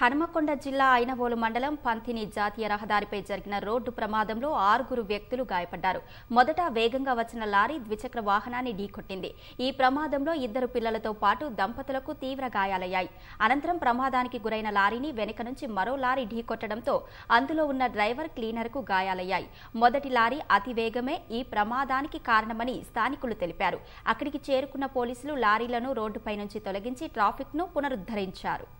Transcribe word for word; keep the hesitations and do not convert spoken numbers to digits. Hanumakonda Jilla Ainvolu Mandalam Panthini Jatiya Rahadaripai Jarigina Roaddu Pramadamlo Arguru Vyaktulu Gayapadaru. Modata Veganga Vachina Lari Dvichakra Vahananni Dikottindi. Ee Pramadamlo Iddaru Pillalalato Patu Dampatulaku Teevra Gayalayayi. Anantaram Pramadaniki Guraina Larini Venuka Nunchi Maro Lari Dikottadamto Andulo Unna Driver Cleanerku Gayalayayi. Modati Lari Ati Vegame Ee Pramadaniki Karanamani Sthanikulu Teliparu. Akkadiki Cherukunna Polisulu Larilanu Roaddupai Nunchi Toleginchi Trafficnu Punaruddharincharu.